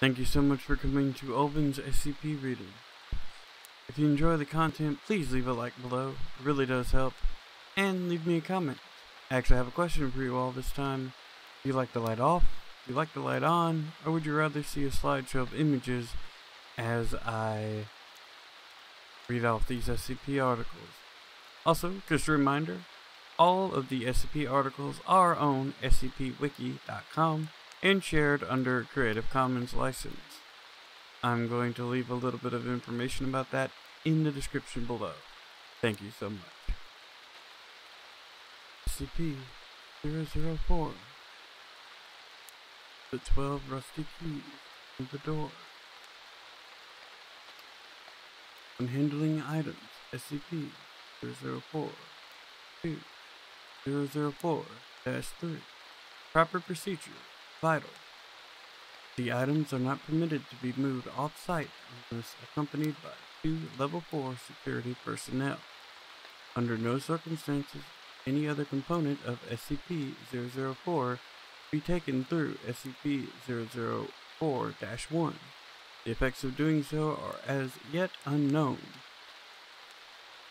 Thank you so much for coming to Alvin's SCP reading. If you enjoy the content, please leave a like below, it really does help, and leave me a comment. I actually have a question for you all this time. Do you like the light off? Do you like the light on? Or would you rather see a slideshow of images as I read off these SCP articles? Also, just a reminder, all of the SCP articles are on SCPWiki.com and shared under Creative Commons license. I'm going to leave a little bit of information about that in the description below. Thank you so much. SCP-004. The 12 rusty keys on the door. Unhandling items. SCP-004. 2-004-3. Proper procedure. Vital. The items are not permitted to be moved off-site unless accompanied by 2 Level 4 security personnel. Under no circumstances, any other component of SCP-004 be taken through SCP-004-1. The effects of doing so are as yet unknown,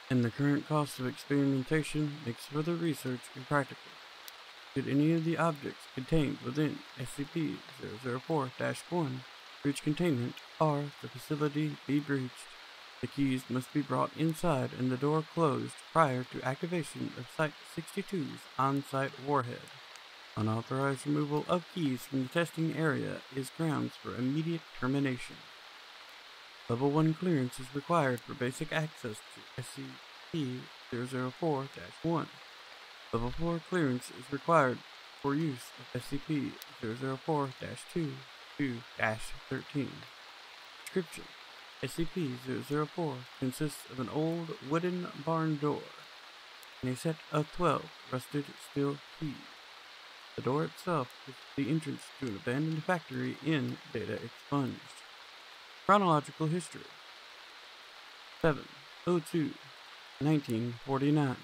and the current cost of experimentation makes further research impractical. Should any of the objects contained within SCP-004-1 breach containment or the facility be breached, the keys must be brought inside and the door closed prior to activation of Site-62's on-site warhead. Unauthorized removal of keys from the testing area is grounds for immediate termination. Level 1 clearance is required for basic access to SCP-004-1. Level 4 clearance is required for use of SCP-004-2 to -13. Description: SCP-004 consists of an old wooden barn door and a set of 12 rusted steel keys. The door itself is the entrance to an abandoned factory in Data Expunged. Chronological history: 7/02/1949.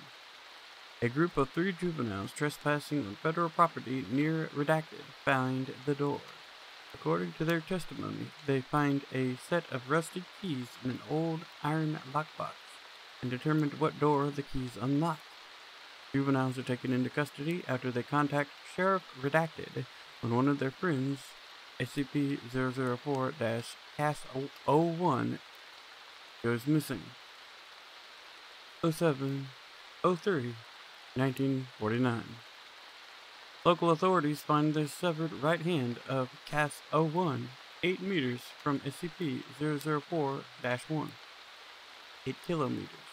A group of 3 juveniles trespassing on federal property near Redacted find the door. According to their testimony, they find a set of rusted keys in an old iron lockbox and determined what door the keys unlock. Juveniles are taken into custody after they contact Sheriff Redacted when one of their friends, SCP-004-01, goes missing. 07/03/1949. Local authorities find the severed right hand of Cass-01, 8 meters from SCP-004-1, 8 kilometers.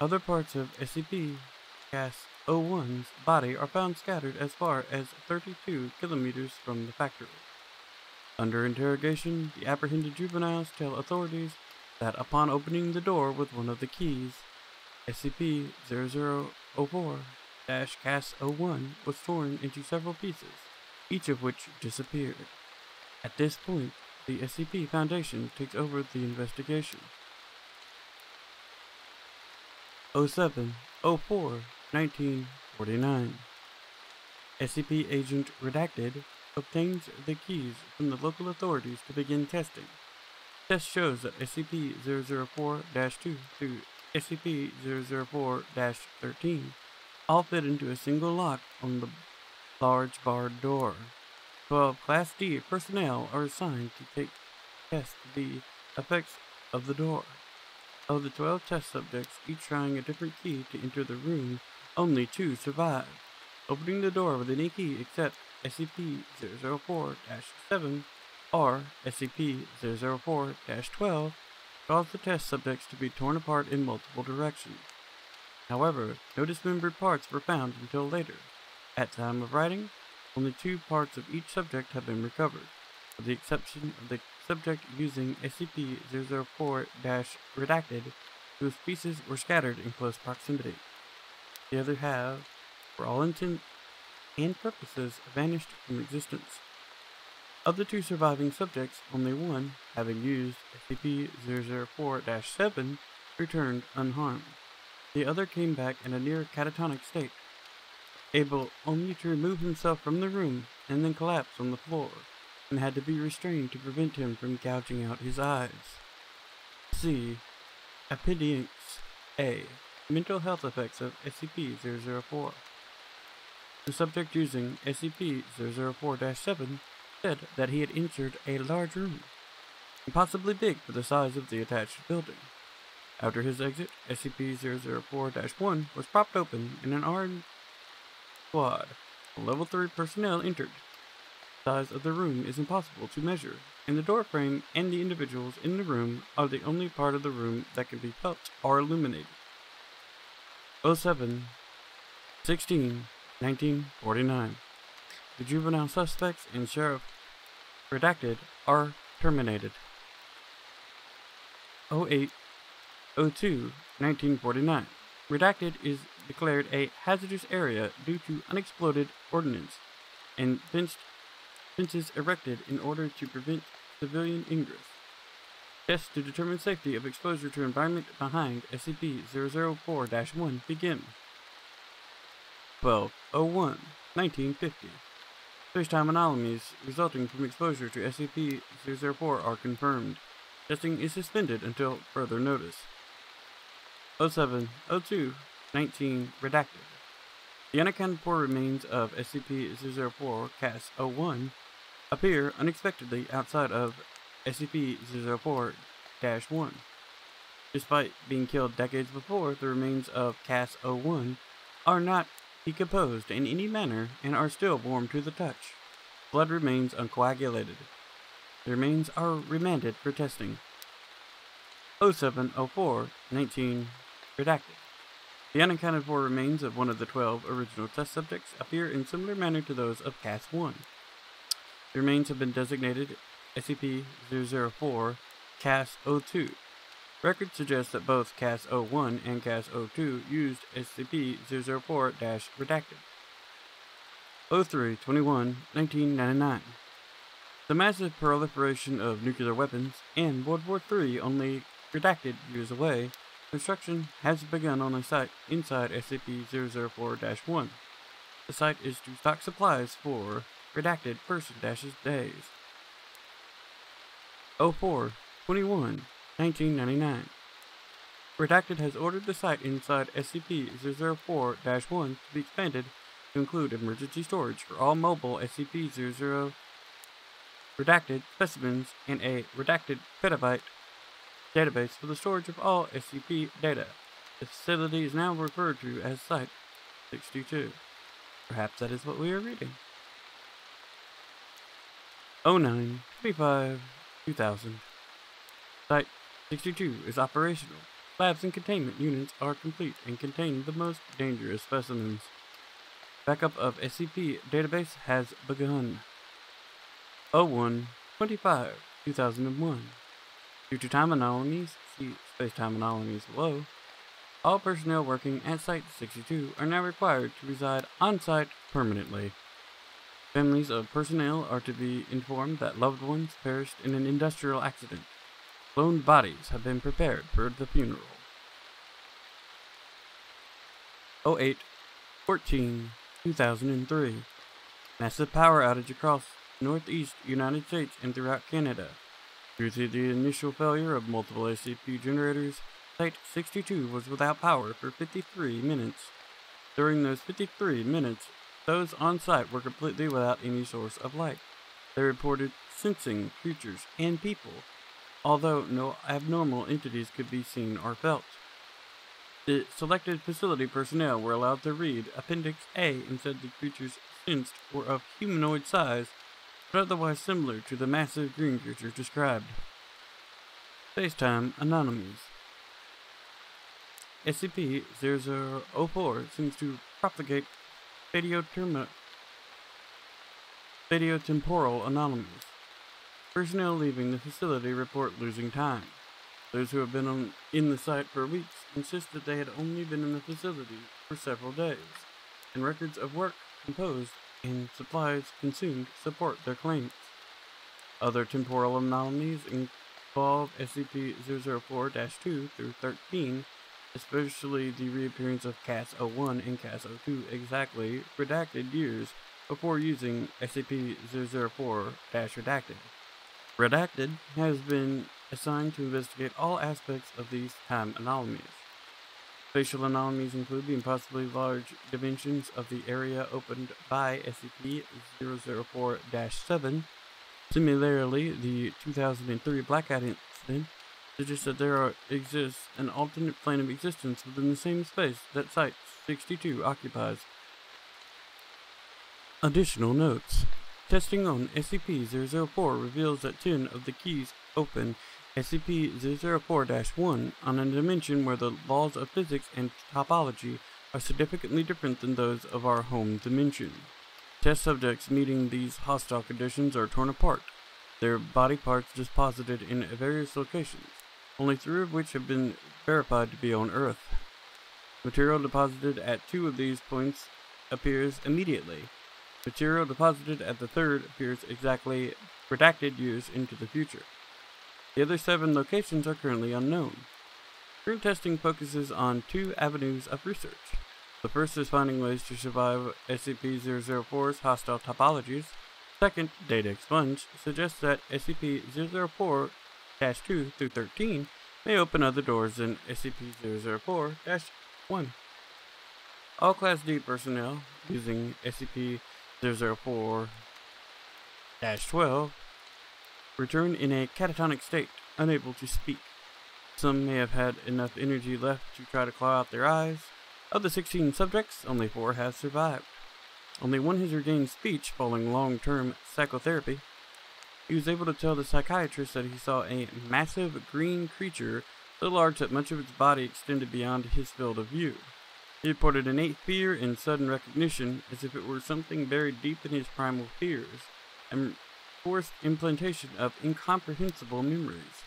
Other parts of SCP-Cass-01's body are found scattered as far as 32 kilometers from the factory. Under interrogation, the apprehended juveniles tell authorities that upon opening the door with one of the keys, SCP-004-Cass-01 was torn into several pieces, each of which disappeared. At this point, the SCP Foundation takes over the investigation. 07/04/1949. SCP Agent Redacted obtains the keys from the local authorities to begin testing. Test shows that SCP-004-2 through SCP-004-13 all fit into a single lock on the large barred door. 12 Class D personnel are assigned to test the effects of the door. Of the 12 test subjects, each trying a different key to enter the room, only 2 survive. Opening the door with any key except SCP-004-7 or SCP-004-12 caused the test subjects to be torn apart in multiple directions. However, no dismembered parts were found until later. At time of writing, only 2 parts of each subject have been recovered, with the exception of the subject using SCP-004-Redacted, whose pieces were scattered in close proximity. The other have, for all intents and purposes, vanished from existence. Of the 2 surviving subjects, only 1, having used SCP-004-7, returned unharmed. The other came back in a near catatonic state, able only to remove himself from the room and then collapse on the floor, and had to be restrained to prevent him from gouging out his eyes. C. Appendix A. Mental health effects of SCP-004. The subject using SCP-004-7 said that he had entered a large room, impossibly big for the size of the attached building. After his exit, SCP-004-1 was propped open and an armed squad of Level 3 personnel entered. The size of the room is impossible to measure, and the door frame and the individuals in the room are the only part of the room that can be felt or illuminated. 07-16-1949. The juvenile suspects and Sheriff Redacted are terminated. 08-02-1949. Redacted is declared a hazardous area due to unexploded ordnance and fences erected in order to prevent civilian ingress. Tests to determine safety of exposure to environment behind SCP-004-1 begin. 12-01-1950. Space-time anomalies resulting from exposure to SCP-004 are confirmed. Testing is suspended until further notice. 07-02-19 Redacted. The unaccounted for remains of SCP-004 CAS-01 appear unexpectedly outside of SCP-004-1. Despite being killed decades before, the remains of CAS-01 are not decomposed in any manner and are still warm to the touch. Blood remains uncoagulated. The remains are remanded for testing. 07-04-19 Redacted. The unaccounted for remains of one of the 12 original test subjects appear in similar manner to those of CAS-1. The remains have been designated SCP-004 CAS-02. Records suggest that both CAS-01 and CAS-02 used SCP-004-Redacted. 03-21-1999. The massive proliferation of nuclear weapons and World War III only Redacted years away, construction has begun on a site inside SCP-004-1. The site is to stock supplies for Redacted person-days. 04-21-1999. Redacted has ordered the site inside SCP-004-1 to be expanded to include emergency storage for all mobile SCP-004 Redacted specimens and a Redacted petabyte database for the storage of all SCP data. The facility is now referred to as Site-62. Perhaps that is what we are reading. 09-25-2000. Site-62 is operational. Labs and containment units are complete and contain the most dangerous specimens. Backup of SCP database has begun. 01-25-2001. Due to time anomalies, see space-time anomalies below, all personnel working at Site-62 are now required to reside on-site permanently. Families of personnel are to be informed that loved ones perished in an industrial accident. Lone bodies have been prepared for the funeral. 08-14-2003. Massive power outage across the northeast United States and throughout Canada. Due to the initial failure of multiple SCP generators, Site-62 was without power for 53 minutes. During those 53 minutes, those on site were completely without any source of light. They reported sensing creatures and people, although no abnormal entities could be seen or felt. The selected facility personnel were allowed to read Appendix A and said the creatures sensed were of humanoid size, but otherwise similar to the massive green creature described. Space-time anomalies. SCP-004 seems to propagate Radiotemporal anomalies. Personnel leaving the facility report losing time. Those who have been in the site for weeks insist that they had only been in the facility for several days, and records of work composed and supplies consumed support their claims. Other temporal anomalies involve SCP-004-2 through 13, especially the reappearance of CAS-01 and CAS-02 exactly redacted years before using SCP-004-Redacted. Redacted has been assigned to investigate all aspects of these time anomalies. Spatial anomalies include the impossibly large dimensions of the area opened by SCP-004-7. Similarly, the 2003 blackout incident suggests that there exists an alternate plane of existence within the same space that Site-62 occupies. Additional notes. Testing on SCP-004 reveals that 10 of the keys open SCP-004-1 on a dimension where the laws of physics and topology are significantly different than those of our home dimension. Test subjects meeting these hostile conditions are torn apart, their body parts deposited in various locations, only 3 of which have been verified to be on Earth. Material deposited at 2 of these points appears immediately. Material deposited at the 3rd appears exactly redacted years into the future. The other 7 locations are currently unknown. Current testing focuses on 2 avenues of research. The first is finding ways to survive SCP-004's hostile topologies. Second, data expunged suggests that SCP-004-2 through 13 may open other doors than SCP-004-1. All Class D personnel using SCP-004-12 return in a catatonic state, unable to speak. Some may have had enough energy left to try to claw out their eyes. Of the 16 subjects, only 4 have survived. Only 1 has regained speech following long-term psychotherapy. He was able to tell the psychiatrist that he saw a massive green creature so large that much of its body extended beyond his field of view. He reported innate fear and sudden recognition, as if it were something buried deep in his primal fears, and forced implantation of incomprehensible memories.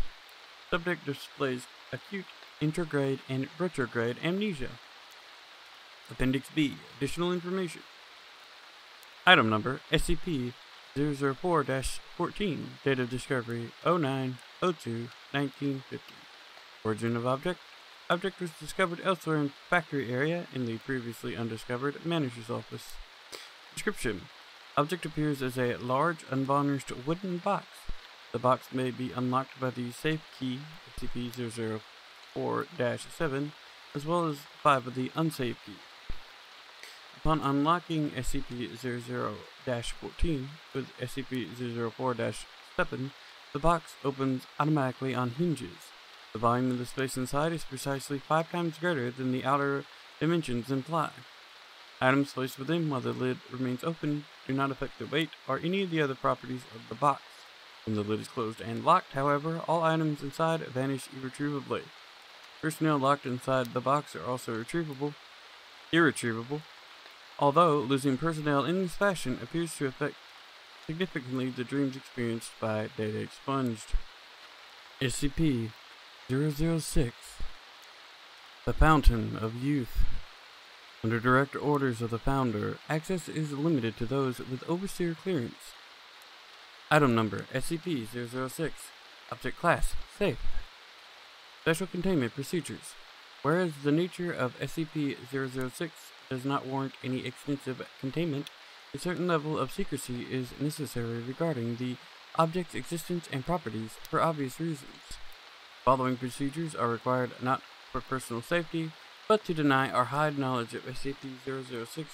Subject displays acute intergrade and retrograde amnesia. Appendix B. Additional information. Item number SCP-004-14. Date of discovery 09/02/1950. Origin of object. Object was discovered elsewhere in factory area in the previously undiscovered manager's office. Description. Object appears as a large, unvarnished wooden box. The box may be unlocked by the safe key, SCP-004-7, as well as 5 of the unsafe key. Upon unlocking SCP-004-14 with SCP-004-7, the box opens automatically on hinges. The volume of the space inside is precisely 5 times greater than the outer dimensions imply. Items placed within while the lid remains open do not affect the weight or any of the other properties of the box. When the lid is closed and locked, however, all items inside vanish irretrievably. Personnel locked inside the box are also irretrievable, although losing personnel in this fashion appears to affect significantly the dreams experienced by data expunged. SCP-006, The Fountain of Youth. Under direct orders of the Founder, access is limited to those with Overseer clearance. Item number SCP-006. Object class, safe. Special containment procedures. Whereas the nature of SCP-006 does not warrant any extensive containment, a certain level of secrecy is necessary regarding the object's existence and properties for obvious reasons. Following procedures are required not for personal safety, but to deny or hide knowledge of SCP-006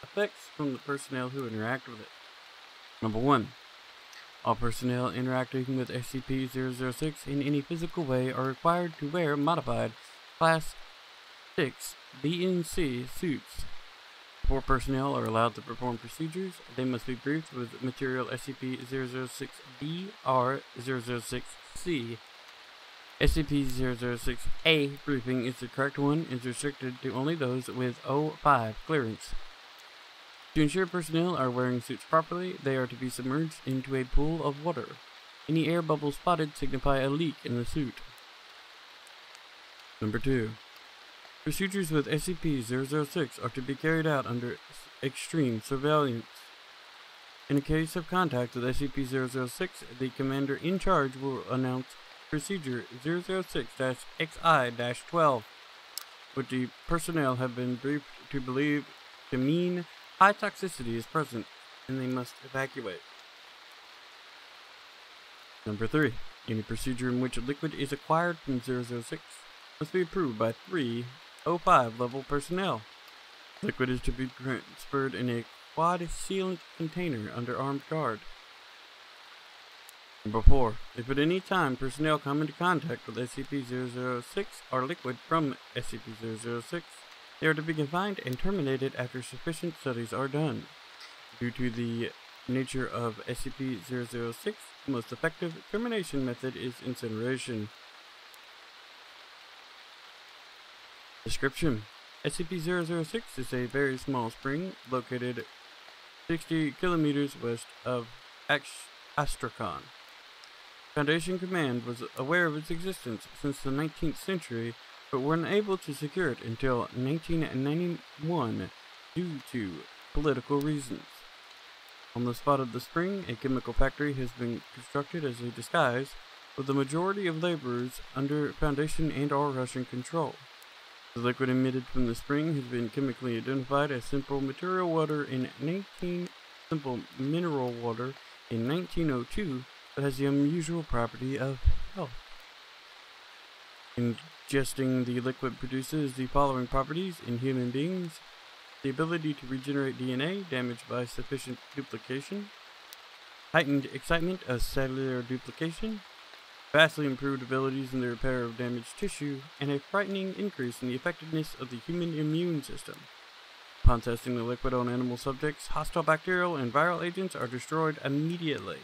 effects from the personnel who interact with it. Number 1. All personnel interacting with SCP-006 in any physical way are required to wear modified Class 6 BNC suits. Before personnel are allowed to perform procedures, they must be briefed with material SCP-006-B or 006-C. SCP-006-A briefing is the correct one and is restricted to only those with O5 clearance. To ensure personnel are wearing suits properly, they are to be submerged into a pool of water. Any air bubbles spotted signify a leak in the suit. Number 2. Procedures with SCP-006 are to be carried out under extreme surveillance. In case of contact with SCP-006, the commander in charge will announce Procedure 006-XI-12, which the personnel have been briefed to mean high toxicity is present and they must evacuate. Number 3. Any procedure in which a liquid is acquired from 006 must be approved by 305 level personnel. Liquid is to be transferred in a quad-sealant container under armed guard. Number 4. If at any time personnel come into contact with SCP-006 or liquid from SCP-006, they are to be confined and terminated after sufficient studies are done. Due to the nature of SCP-006, the most effective termination method is incineration. Description: SCP-006 is a very small spring located 60 kilometers west of Astrakhan. Foundation Command was aware of its existence since the 19th century, but were unable to secure it until 1991 due to political reasons. On the spot of the spring, a chemical factory has been constructed as a disguise, with the majority of laborers under Foundation and/or Russian control. The liquid emitted from the spring has been chemically identified as simple material water in 1902, but has the unusual property of health. Ingesting the liquid produces the following properties in human beings: the ability to regenerate DNA damaged by sufficient duplication, heightened excitement of cellular duplication, vastly improved abilities in the repair of damaged tissue, and a frightening increase in the effectiveness of the human immune system. Upon testing the liquid on animal subjects, hostile bacterial and viral agents are destroyed immediately.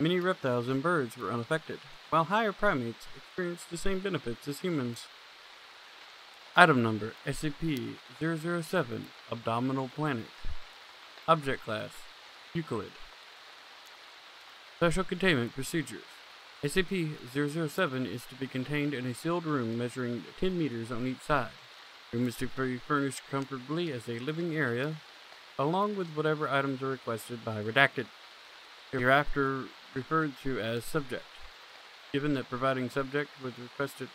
Many reptiles and birds were unaffected, while higher primates experienced the same benefits as humans. Item number: SCP-007, Abdominal Planet. Object Class: Euclid. Special Containment Procedures: SCP-007 is to be contained in a sealed room measuring 10 meters on each side. The room is to be furnished comfortably as a living area, along with whatever items are requested by Redacted, hereafter referred to as Subject. Given that providing subject with requested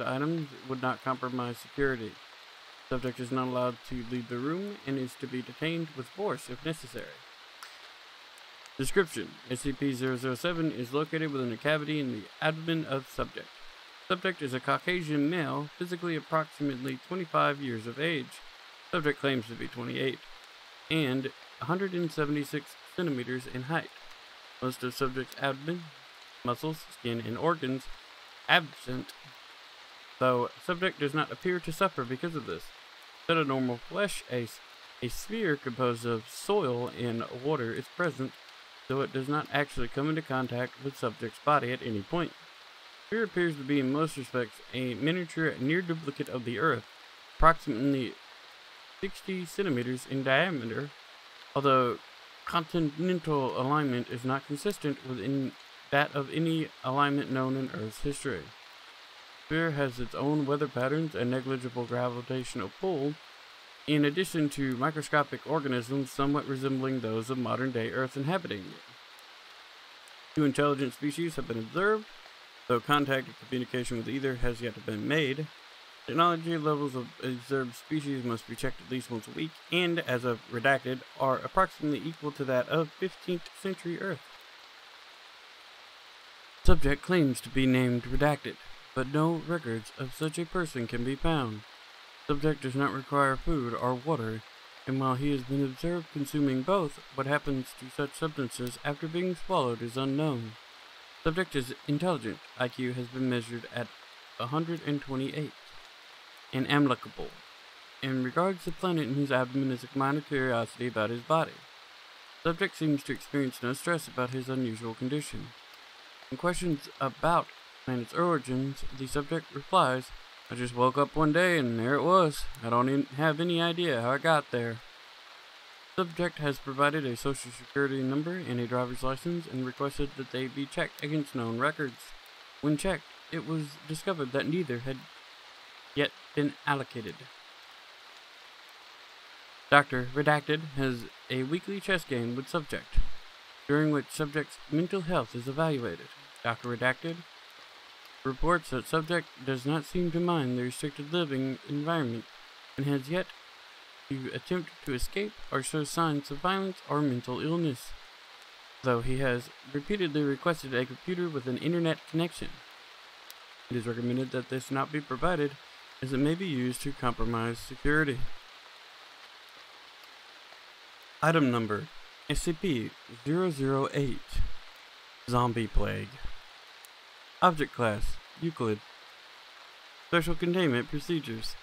items would not compromise security, subject is not allowed to leave the room and is to be detained with force if necessary. Description: SCP-007 is located within a cavity in the abdomen of subject. Subject is a Caucasian male, physically approximately 25 years of age. Subject claims to be 28, and 176 centimeters in height. Most of subject's abdomen, muscles, skin, and organs absent, though subject does not appear to suffer because of this. Instead of normal flesh, a sphere composed of soil and water is present, though it does not actually come into contact with subject's body at any point. The sphere appears to be in most respects a miniature near duplicate of the Earth, approximately 60 centimeters in diameter, although continental alignment is not consistent with that of any alignment known in Earth's history. The sphere has its own weather patterns and negligible gravitational pull, in addition to microscopic organisms somewhat resembling those of modern-day Earth inhabiting it. 2 intelligent species have been observed, though contact and communication with either has yet to be made. Technology levels of observed species must be checked at least once a week, and, as of Redacted, are approximately equal to that of 15th century Earth. Subject claims to be named Redacted, but no records of such a person can be found. Subject does not require food or water, and while he has been observed consuming both, what happens to such substances after being swallowed is unknown. Subject is intelligent. IQ has been measured at 128, and amicable. In regards to the planet in his abdomen is a minor curiosity about his body. Subject seems to experience no stress about his unusual condition. When questions about planet's origins, the subject replies, "I just woke up one day and there it was. I don't even have any idea how I got there." Subject has provided a social security number and a driver's license and requested that they be checked against known records. When checked, it was discovered that neither had yet been allocated. Dr. Redacted has a weekly chess game with subject, during which subject's mental health is evaluated. Dr. Redacted reports that subject does not seem to mind the restricted living environment, and has yet to attempt to escape or show signs of violence or mental illness, though he has repeatedly requested a computer with an internet connection. It is recommended that this not be provided, as it may be used to compromise security. Item number SCP-008, Zombie Plague. Object Class, Euclid. Special Containment Procedures.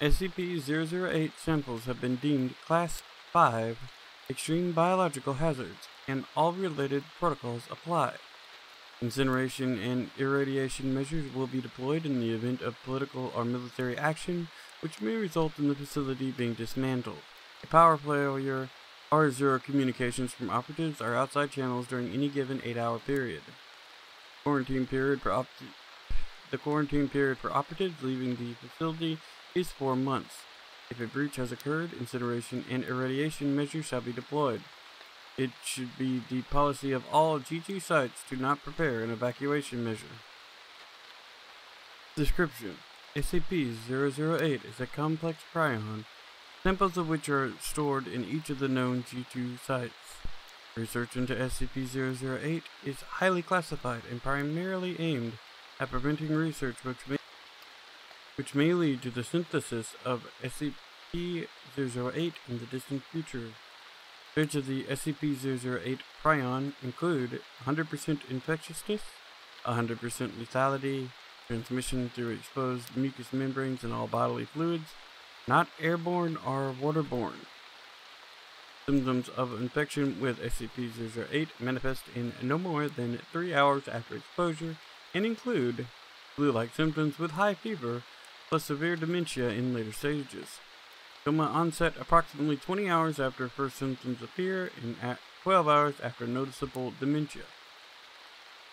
SCP-008 samples have been deemed Class 5 Extreme Biological Hazards, and all related protocols apply. Incineration and irradiation measures will be deployed in the event of political or military action, which may result in the facility being dismantled, a power failure, or zero communications from operatives or outside channels during any given 8-hour period. The quarantine period for operatives leaving the facility is 4 months. If a breach has occurred, incineration and irradiation measures shall be deployed. It should be the policy of all GG sites to not prepare an evacuation measure. Description: SCP-008 is a complex prion, samples of which are stored in each of the known G2 sites. Research into SCP-008 is highly classified and primarily aimed at preventing research which may lead to the synthesis of SCP-008 in the distant future. Search of the SCP-008 prion include 100% infectiousness, 100% lethality, transmission through exposed mucous membranes and all bodily fluids, not airborne or waterborne. Symptoms of infection with SCP-008 manifest in no more than 3 hours after exposure and include flu-like symptoms with high fever plus severe dementia in later stages. Coma onset approximately 20 hours after first symptoms appear and at 12 hours after noticeable dementia.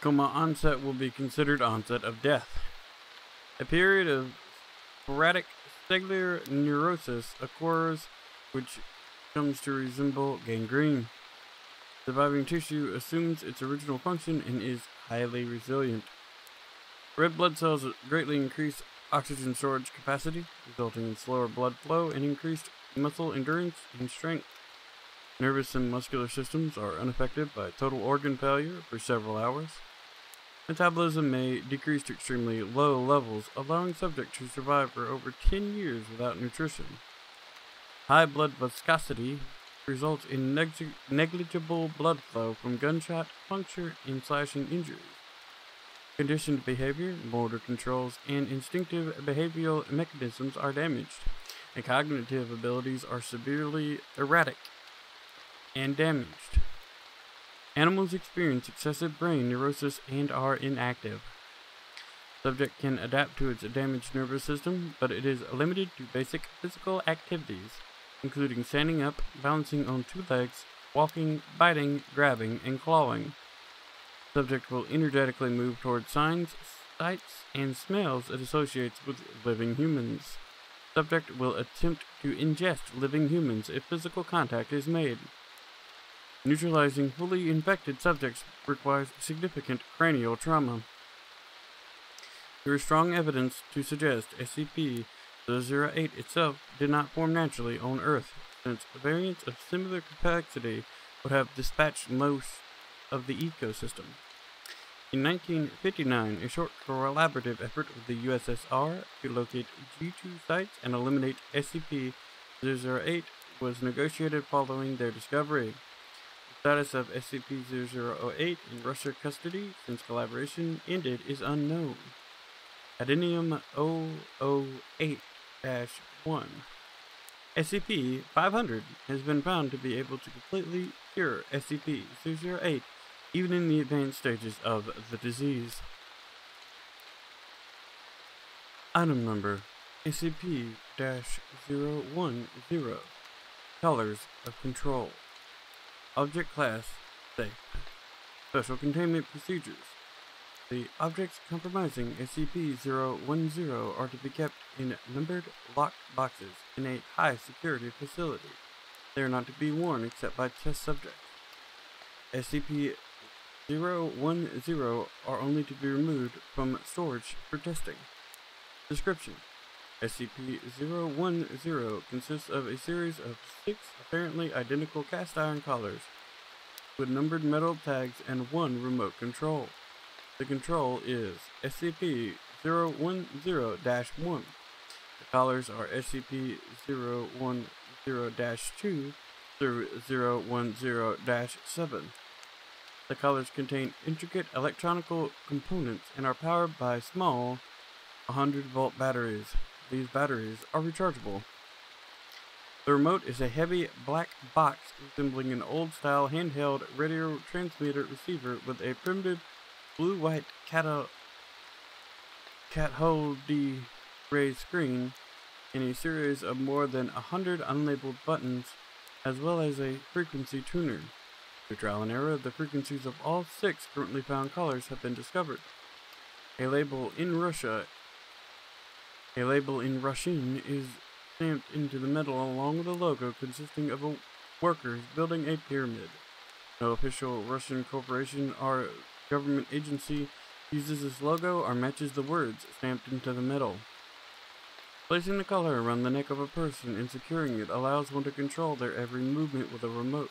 Coma onset will be considered onset of death. A period of sporadic cellular neurosis occurs, which comes to resemble gangrene. Surviving tissue assumes its original function and is highly resilient. Red blood cells greatly increase oxygen storage capacity, resulting in slower blood flow and increased muscle endurance and strength. Nervous and muscular systems are unaffected by total organ failure for several hours. Metabolism may decrease to extremely low levels, allowing subjects to survive for over 10 years without nutrition. High blood viscosity results in negligible blood flow from gunshot, puncture, and slashing injuries. Conditioned behavior, motor controls, and instinctive behavioral mechanisms are damaged, and cognitive abilities are severely erratic and damaged. Animals experience excessive brain neurosis and are inactive. Subject can adapt to its damaged nervous system, but it is limited to basic physical activities, including standing up, balancing on 2 legs, walking, biting, grabbing, and clawing. Subject will energetically move toward signs, sights, and smells it associates with living humans. Subject will attempt to ingest living humans if physical contact is made. Neutralizing fully infected subjects requires significant cranial trauma. There is strong evidence to suggest SCP-008 itself did not form naturally on Earth, since variants of similar complexity would have dispatched most of the ecosystem. In 1959, a short collaborative effort with the USSR to locate G2 sites and eliminate SCP-008 was negotiated following their discovery. The status of SCP-008 in Russian custody since collaboration ended is unknown. Addendum 008-1. SCP-500 has been found to be able to completely cure SCP-008 even in the advanced stages of the disease. Item number SCP-010, Colors of Control. Object Class, Safe. Special Containment Procedures. The objects compromising SCP-010 are to be kept in numbered locked boxes in a high-security facility. They are not to be worn except by test subjects. SCP-010 are only to be removed from storage for testing. Description: SCP-010 consists of a series of 6 apparently identical cast iron collars with numbered metal tags and one remote control. The control is SCP-010-1. The collars are SCP-010-2 through 010-7. The collars contain intricate electronical components and are powered by small 100-volt batteries. These batteries are rechargeable. The remote is a heavy black box resembling an old-style handheld radio transmitter receiver with a primitive blue-white cathode ray screen and a series of more than 100 unlabeled buttons, as well as a frequency tuner. Through trial and error, the frequencies of all 6 currently found collars have been discovered. A label in Russian is stamped into the metal along with a logo consisting of workers building a pyramid. No official Russian corporation or government agency uses this logo or matches the words stamped into the metal. Placing the collar around the neck of a person and securing it allows one to control their every movement with a remote.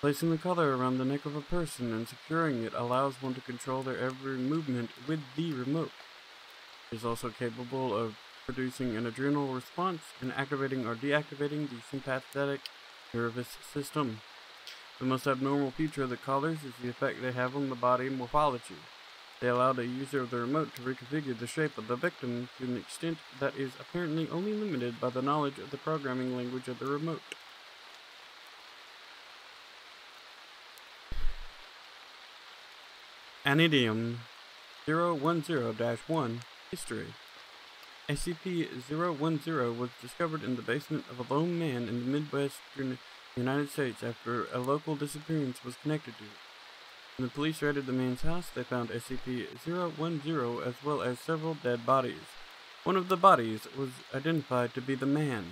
Placing the collar around the neck of a person and securing it allows one to control their every movement with the remote. It is also capable of producing an adrenal response and activating or deactivating the sympathetic nervous system. The most abnormal feature of the collars is the effect they have on the body morphology. They allow the user of the remote to reconfigure the shape of the victim to an extent that is apparently only limited by the knowledge of the programming language of the remote. Anidium 010-1 History. SCP-010 was discovered in the basement of a lone man in the Midwestern United States after a local disappearance was connected to it. When the police raided the man's house, they found SCP-010 as well as several dead bodies. One of the bodies was identified to be the man.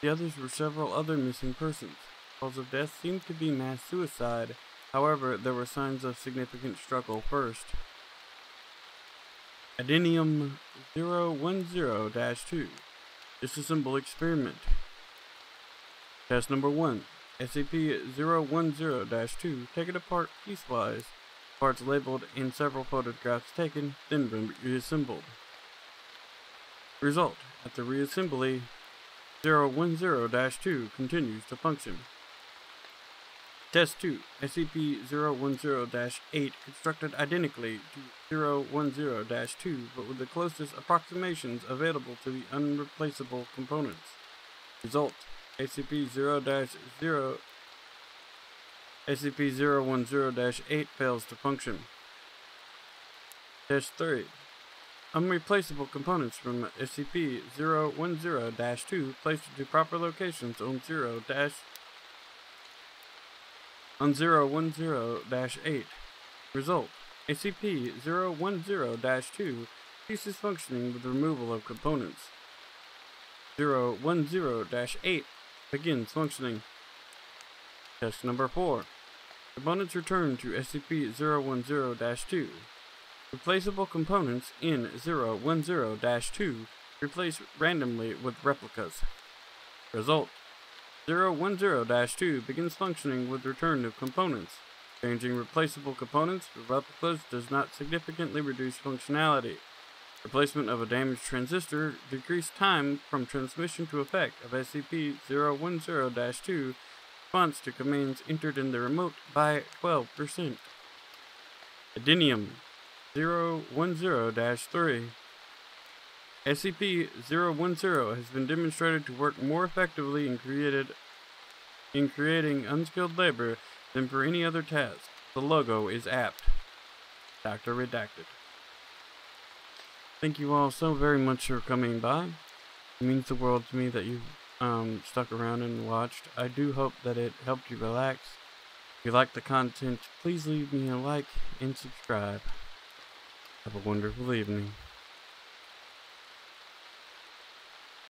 The others were several other missing persons. The cause of death seemed to be mass suicide. However, there were signs of significant struggle first. Adenium 010-2 Disassemble Experiment. Test number 1. SCP-010-2. Take it apart piecewise. Parts labeled and several photographs taken, then reassembled. Result: at the reassembly, 010-2 continues to function. Test 2. SCP-010-8 constructed identically to 010-2, but with the closest approximations available to the unreplaceable components. Result: SCP-010-8 fails to function. Test 3. Unreplaceable components from SCP-010-2 placed into proper locations on 010-8. Result: SCP-010-2 ceases functioning with removal of components. 010-8 begins functioning. Test number 4. Components return to SCP-010-2. Replaceable components in 010-2 replace randomly with replicas. Result: 010-2 begins functioning with return of components. Changing replaceable components with replicas does not significantly reduce functionality. Replacement of a damaged transistor decreased time from transmission to effect of SCP-010-2 response to commands entered in the remote by 12%. Adenium 010-3. SCP-010 has been demonstrated to work more effectively in creating unskilled labor than for any other task. The logo is apt. Dr. Redacted. Thank you all so very much for coming by. It means the world to me that you stuck around and watched. I do hope that it helped you relax. If you like the content, please leave me a like and subscribe. Have a wonderful evening.